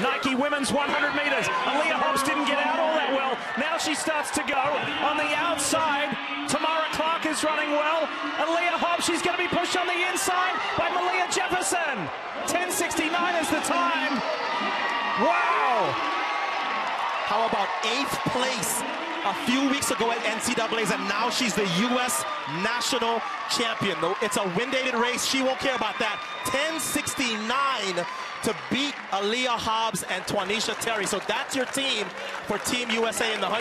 Nike women's 100 meters. Aleia Hobbs didn't get out all that well. Now she starts to go on the outside. Tamara Clark is running well. Aleia Hobbs, she's going to be pushed on the inside by Melissa Jefferson. 10.69 is the time. Wow. How about 8th place a few weeks ago at NCAAs, and now she's the U.S. national champion. It's a wind-aided race. She won't care about that. 10.69 to beat Aleia Hobbs and Tuanisha Terry. So that's your team for Team USA in the 100.